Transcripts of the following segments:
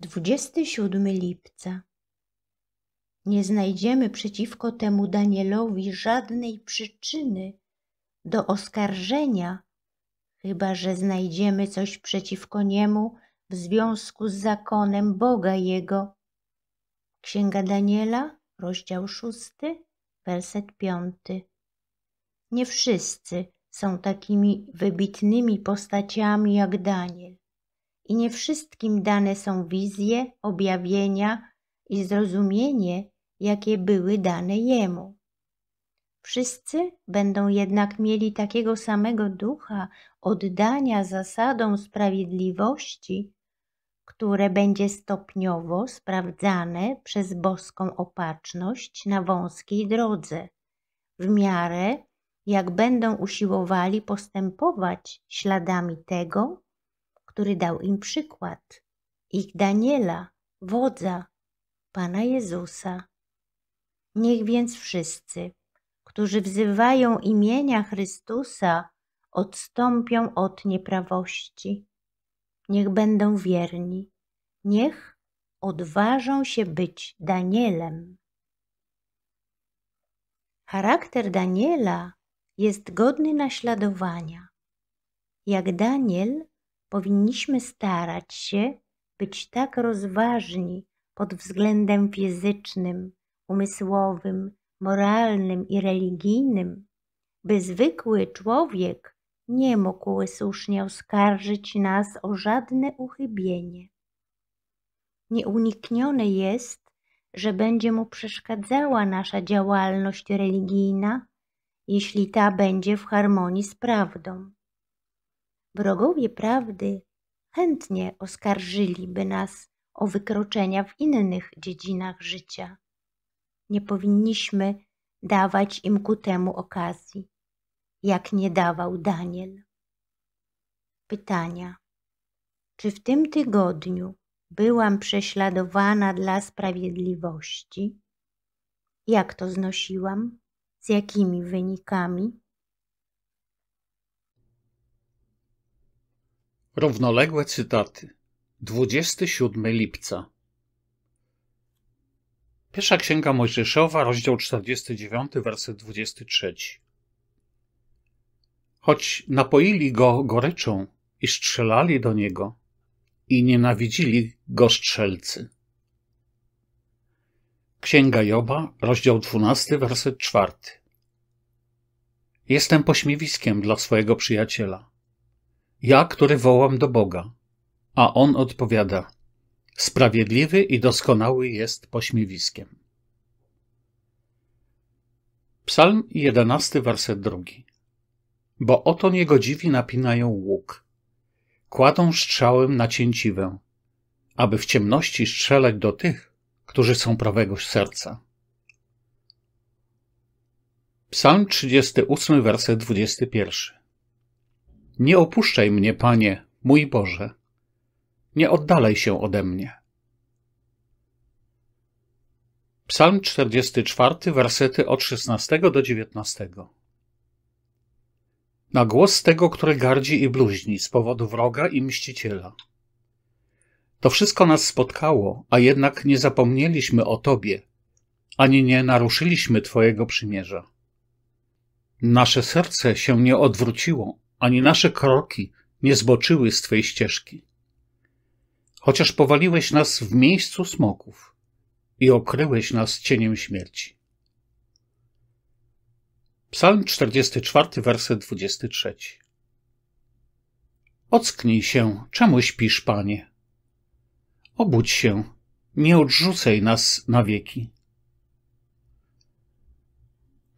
27 lipca. Nie znajdziemy przeciwko temu Danielowi żadnej przyczyny do oskarżenia, chyba że znajdziemy coś przeciwko niemu w związku z zakonem Boga jego. Księga Daniela, rozdział 6, werset 5. Nie wszyscy są takimi wybitnymi postaciami jak Daniel i nie wszystkim dane są wizje, objawienia i zrozumienie, jakie były dane jemu. Wszyscy będą jednak mieli takiego samego ducha oddania zasadom sprawiedliwości, które będzie stopniowo sprawdzane przez boską opatrzność na wąskiej drodze, w miarę jak będą usiłowali postępować śladami tego, który dał im przykład, ich Daniela, wodza, Pana Jezusa. Niech więc wszyscy, którzy wzywają imienia Chrystusa, odstąpią od nieprawości. Niech będą wierni, niech odważą się być Danielem. Charakter Daniela jest godny naśladowania. Jak Daniel powinniśmy starać się być tak rozważni pod względem fizycznym, umysłowym, moralnym i religijnym, by zwykły człowiek nie mógł słusznie oskarżyć nas o żadne uchybienie. Nieuniknione jest, że będzie mu przeszkadzała nasza działalność religijna, jeśli ta będzie w harmonii z prawdą. Wrogowie prawdy chętnie oskarżyliby nas o wykroczenia w innych dziedzinach życia. Nie powinniśmy dawać im ku temu okazji, jak nie dawał Daniel. Pytania. Czy w tym tygodniu byłam prześladowana dla sprawiedliwości? Jak to znosiłam? Z jakimi wynikami? Równoległe cytaty. 27 lipca. Pierwsza Księga Mojżeszowa, rozdział 49, werset 23. Choć napoili go goryczą i strzelali do niego, i nienawidzili go strzelcy. Księga Joba, rozdział 12, werset 4. Jestem pośmiewiskiem dla swojego przyjaciela. Ja, który wołam do Boga, a on odpowiada: sprawiedliwy i doskonały jest pośmiewiskiem. Psalm 11, werset 2. Bo oto niegodziwi napinają łuk, kładą strzałem na cięciwę, aby w ciemności strzelać do tych, którzy są prawego serca. Psalm 38, werset 21. Nie opuszczaj mnie, Panie, mój Boże. Nie oddalaj się ode mnie. Psalm 44, wersety od 16 do 19. Na głos tego, który gardzi i bluźni z powodu wroga i mściciela. To wszystko nas spotkało, a jednak nie zapomnieliśmy o Tobie, ani nie naruszyliśmy Twojego przymierza. Nasze serce się nie odwróciło, ani nasze kroki nie zboczyły z Twojej ścieżki. Chociaż powaliłeś nas w miejscu smoków i okryłeś nas cieniem śmierci. Psalm 44, werset 23. Ocknij się, czemu śpisz, Panie? Obudź się, nie odrzucaj nas na wieki.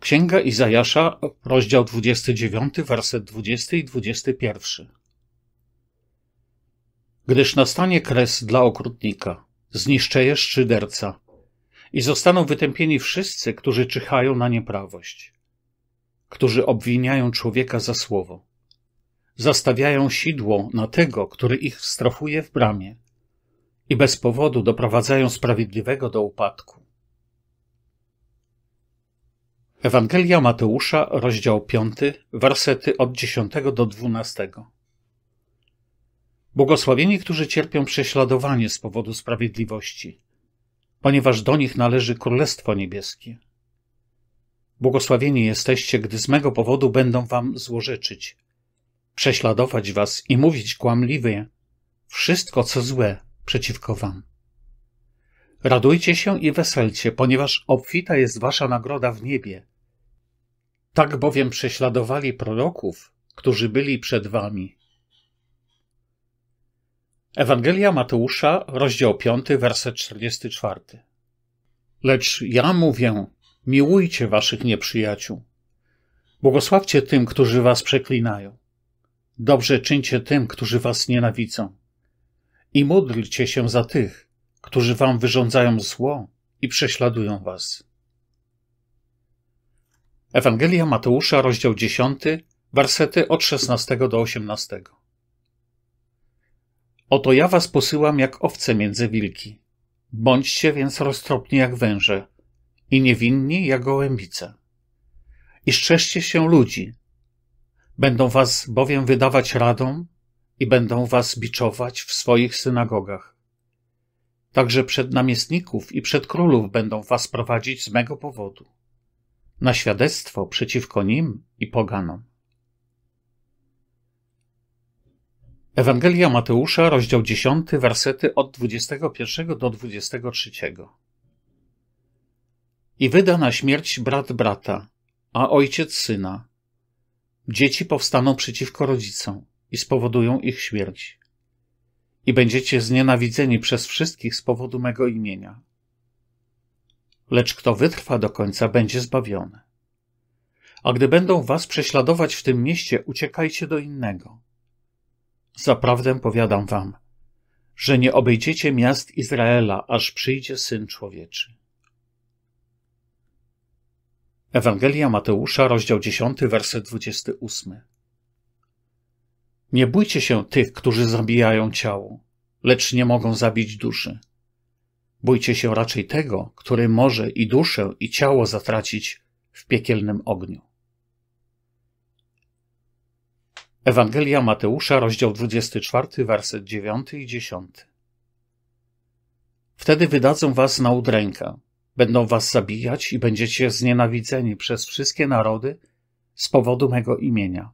Księga Izajasza, rozdział 29, werset 20 i 21. Gdyż nastanie kres dla okrutnika, zniszczeje szczyderca i zostaną wytępieni wszyscy, którzy czyhają na nieprawość, którzy obwiniają człowieka za słowo, zastawiają sidło na tego, który ich strofuje w bramie i bez powodu doprowadzają sprawiedliwego do upadku. Ewangelia Mateusza, rozdział 5, wersety od 10 do 12. Błogosławieni, którzy cierpią prześladowanie z powodu sprawiedliwości, ponieważ do nich należy Królestwo Niebieskie. Błogosławieni jesteście, gdy z mego powodu będą wam złorzeczyć, prześladować was i mówić kłamliwie wszystko, co złe przeciwko wam. Radujcie się i weselcie, ponieważ obfita jest wasza nagroda w niebie. Tak bowiem prześladowali proroków, którzy byli przed wami. Ewangelia Mateusza, rozdział 5, werset 44. Lecz ja mówię, miłujcie waszych nieprzyjaciół. Błogosławcie tym, którzy was przeklinają. Dobrze czyńcie tym, którzy was nienawidzą. I módlcie się za tych, którzy wam wyrządzają zło i prześladują was. Ewangelia Mateusza, rozdział 10, wersety od 16 do 18. Oto ja was posyłam jak owce między wilki. Bądźcie więc roztropni jak węże i niewinni jak gołębice. I strzeżcie się ludzi. Będą was bowiem wydawać radą i będą was biczować w swoich synagogach. Także przed namiestników i przed królów będą was prowadzić z mego powodu, na świadectwo przeciwko nim i poganom. Ewangelia Mateusza, rozdział 10, wersety od 21 do 23. I wyda na śmierć brat brata, a ojciec syna. Dzieci powstaną przeciwko rodzicom i spowodują ich śmierć. I będziecie znienawidzeni przez wszystkich z powodu mego imienia. Lecz kto wytrwa do końca, będzie zbawiony. A gdy będą was prześladować w tym mieście, uciekajcie do innego. Zaprawdę powiadam wam, że nie obejdziecie miast Izraela, aż przyjdzie Syn Człowieczy. Ewangelia Mateusza, rozdział 10, werset 28. Nie bójcie się tych, którzy zabijają ciało, lecz nie mogą zabić duszy. Bójcie się raczej tego, który może i duszę, i ciało zatracić w piekielnym ogniu. Ewangelia Mateusza, rozdział 24, werset 9 i 10. Wtedy wydadzą was na udrękę, będą was zabijać i będziecie znienawidzeni przez wszystkie narody z powodu mego imienia.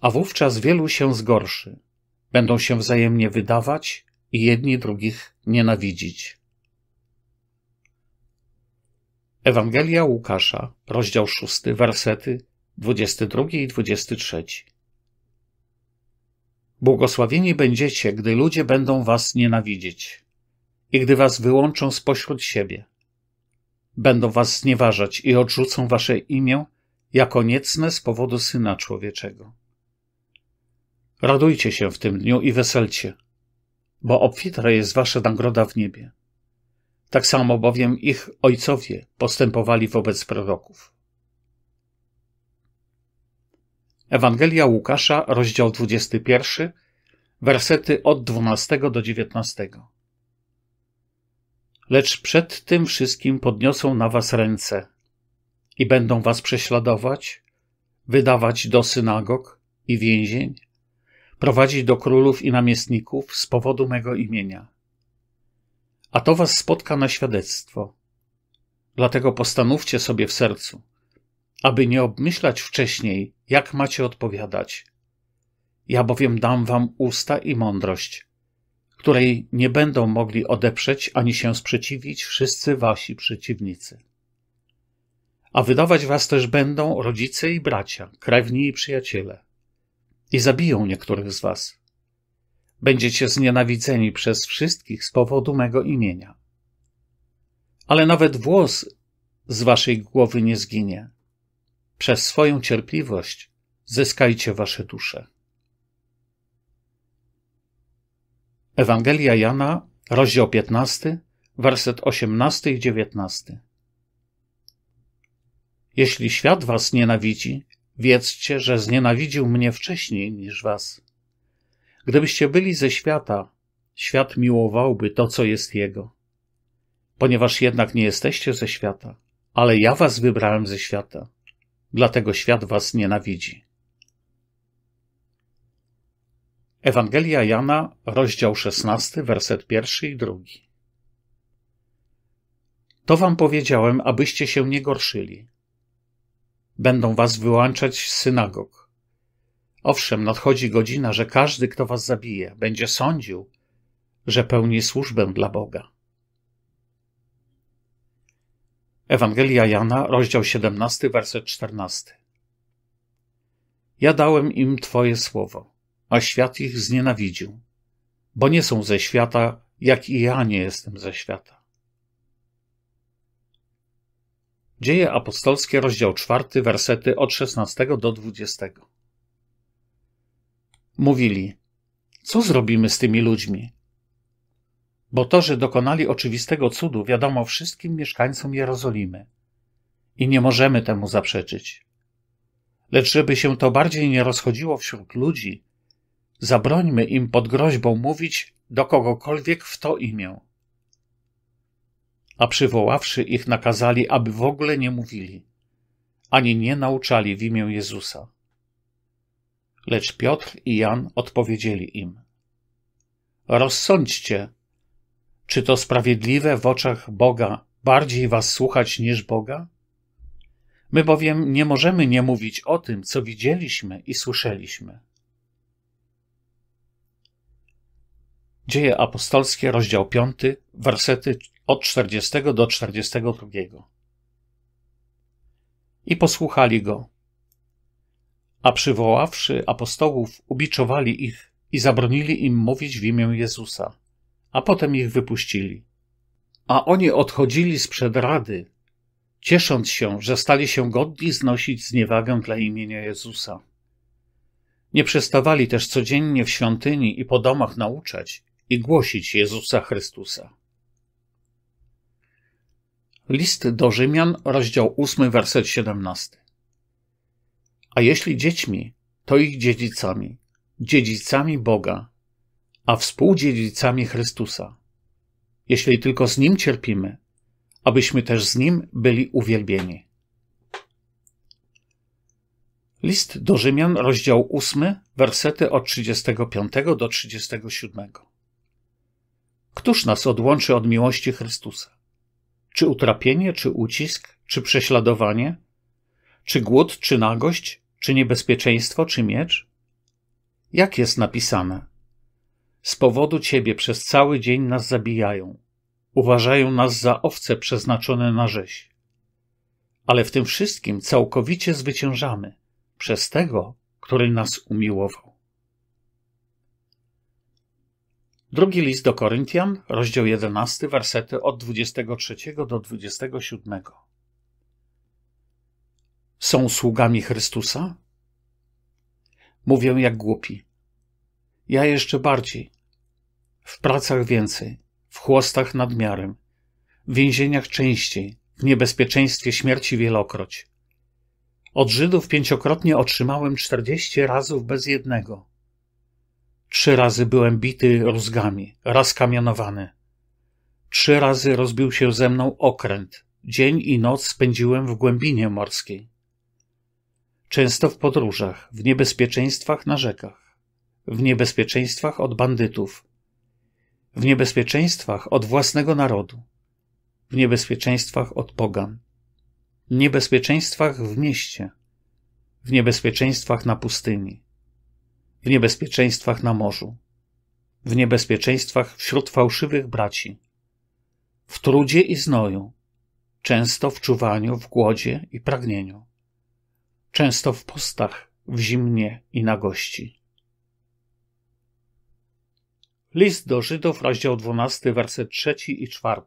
A wówczas wielu się zgorszy, będą się wzajemnie wydawać i jedni drugich nienawidzić. Ewangelia Łukasza, rozdział 6, wersety 22 i 23. Błogosławieni będziecie, gdy ludzie będą was nienawidzić i gdy was wyłączą spośród siebie. Będą was znieważać i odrzucą wasze imię jako niecne z powodu Syna Człowieczego. Radujcie się w tym dniu i weselcie, bo obfita jest wasza nagroda w niebie. Tak samo bowiem ich ojcowie postępowali wobec proroków. Ewangelia Łukasza, rozdział 21, wersety od 12 do 19. Lecz przed tym wszystkim podniosą na was ręce i będą was prześladować, wydawać do synagog i więzień, prowadzić do królów i namiestników z powodu mego imienia. A to was spotka na świadectwo. Dlatego postanówcie sobie w sercu, aby nie obmyślać wcześniej, jak macie odpowiadać. Ja bowiem dam wam usta i mądrość, której nie będą mogli odeprzeć ani się sprzeciwić wszyscy wasi przeciwnicy. A wydawać was też będą rodzice i bracia, krewni i przyjaciele. I zabiją niektórych z was. Będziecie znienawidzeni przez wszystkich z powodu mego imienia. Ale nawet włos z waszej głowy nie zginie. Przez swoją cierpliwość zyskajcie wasze dusze. Ewangelia Jana, rozdział 15, werset 18 i 19. Jeśli świat was nienawidzi, wiedzcie, że znienawidził mnie wcześniej niż was. Gdybyście byli ze świata, świat miłowałby to, co jest jego. Ponieważ jednak nie jesteście ze świata, ale ja was wybrałem ze świata. Dlatego świat was nienawidzi. Ewangelia Jana, rozdział 16, werset 1 i 2. To wam powiedziałem, abyście się nie gorszyli. Będą was wyłączać z synagog. Owszem, nadchodzi godzina, że każdy, kto was zabije, będzie sądził, że pełni służbę dla Boga. Ewangelia Jana, rozdział 17, werset 14. Ja dałem im Twoje słowo, a świat ich znienawidził, bo nie są ze świata, jak i ja nie jestem ze świata. Dzieje apostolskie, rozdział 4, wersety od 16 do 20. Mówili, co zrobimy z tymi ludźmi? Bo to, że dokonali oczywistego cudu, wiadomo wszystkim mieszkańcom Jerozolimy i nie możemy temu zaprzeczyć. Lecz żeby się to bardziej nie rozchodziło wśród ludzi, zabrońmy im pod groźbą mówić do kogokolwiek w to imię. A przywoławszy ich nakazali, aby w ogóle nie mówili, ani nie nauczali w imię Jezusa. Lecz Piotr i Jan odpowiedzieli im: rozsądźcie, czy to sprawiedliwe w oczach Boga bardziej was słuchać niż Boga? My bowiem nie możemy nie mówić o tym, co widzieliśmy i słyszeliśmy. Dzieje apostolskie, rozdział 5, wersety od 40 do 42. I posłuchali go. A przywoławszy apostołów, ubiczowali ich i zabronili im mówić w imię Jezusa, a potem ich wypuścili. A oni odchodzili sprzed rady, ciesząc się, że stali się godni znosić zniewagę dla imienia Jezusa. Nie przestawali też codziennie w świątyni i po domach nauczać i głosić Jezusa Chrystusa. List do Rzymian, rozdział 8, werset 17. A jeśli dziećmi, to ich dziedzicami, dziedzicami Boga, a współdziedzicami Chrystusa. Jeśli tylko z Nim cierpimy, abyśmy też z Nim byli uwielbieni. List do Rzymian, rozdział 8, wersety od 35 do 37. Któż nas odłączy od miłości Chrystusa? Czy utrapienie, czy ucisk, czy prześladowanie? Czy głód, czy nagość, czy niebezpieczeństwo, czy miecz? Jak jest napisane? Z powodu Ciebie przez cały dzień nas zabijają. Uważają nas za owce przeznaczone na rzeź. Ale w tym wszystkim całkowicie zwyciężamy przez Tego, który nas umiłował. Drugi list do Koryntian, rozdział 11, wersety od 23 do 27. Są sługami Chrystusa? Mówią jak głupi. Ja jeszcze bardziej. W pracach więcej. W chłostach nadmiarem, w więzieniach częściej, w niebezpieczeństwie śmierci wielokroć. Od Żydów 5-krotnie otrzymałem 40 razów bez jednego. 3 razy byłem bity rózgami, raz kamianowany. 3 razy rozbił się ze mną okręt. Dzień i noc spędziłem w głębinie morskiej. Często w podróżach, w niebezpieczeństwach na rzekach, w niebezpieczeństwach od bandytów, w niebezpieczeństwach od własnego narodu, w niebezpieczeństwach od pogan, w niebezpieczeństwach w mieście, w niebezpieczeństwach na pustyni, w niebezpieczeństwach na morzu, w niebezpieczeństwach wśród fałszywych braci, w trudzie i znoju, często w czuwaniu, w głodzie i pragnieniu, często w postach, w zimnie i nagości. List do Żydów, rozdział 12, werset 3 i 4.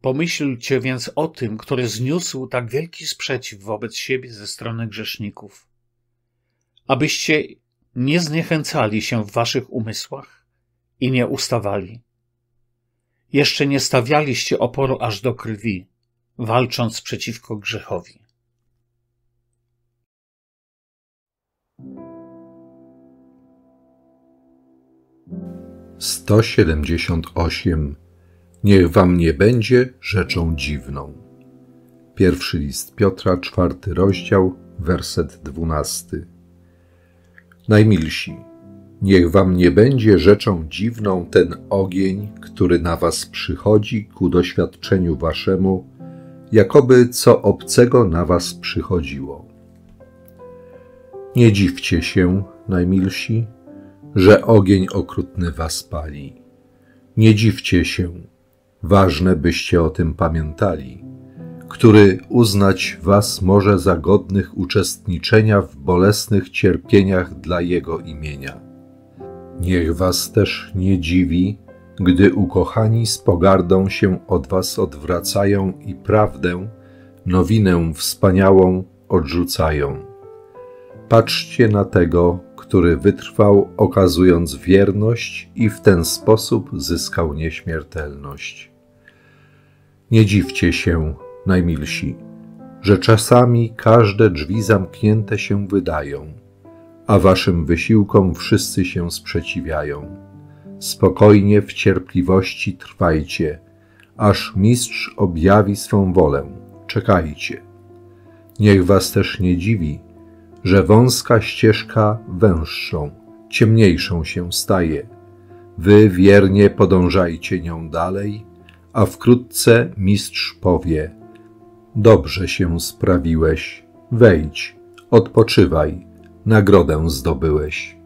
Pomyślcie więc o tym, który zniósł tak wielki sprzeciw wobec siebie ze strony grzeszników, abyście nie zniechęcali się w waszych umysłach i nie ustawali. Jeszcze nie stawialiście oporu aż do krwi, walcząc przeciwko grzechowi. Niech wam nie będzie rzeczą dziwną. Pierwszy list Piotra, 4 rozdział, werset 12. Najmilsi, niech wam nie będzie rzeczą dziwną ten ogień, który na was przychodzi ku doświadczeniu waszemu, jakoby co obcego na was przychodziło. Nie dziwcie się, najmilsi, że ogień okrutny was pali. Nie dziwcie się, ważne byście o tym pamiętali, który uznać was może za godnych uczestniczenia w bolesnych cierpieniach dla Jego imienia. Niech was też nie dziwi, gdy ukochani z pogardą się od was odwracają i prawdę, nowinę wspaniałą odrzucają. Patrzcie na tego, który wytrwał, okazując wierność i w ten sposób zyskał nieśmiertelność. Nie dziwcie się, najmilsi, że czasami każde drzwi zamknięte się wydają, a waszym wysiłkom wszyscy się sprzeciwiają. Spokojnie w cierpliwości trwajcie, aż Mistrz objawi swą wolę. Czekajcie. Niech was też nie dziwi, że wąska ścieżka węższą, ciemniejszą się staje. Wy wiernie podążajcie nią dalej, a wkrótce Mistrz powie: dobrze się sprawiłeś, wejdź, odpoczywaj, nagrodę zdobyłeś.